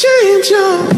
change your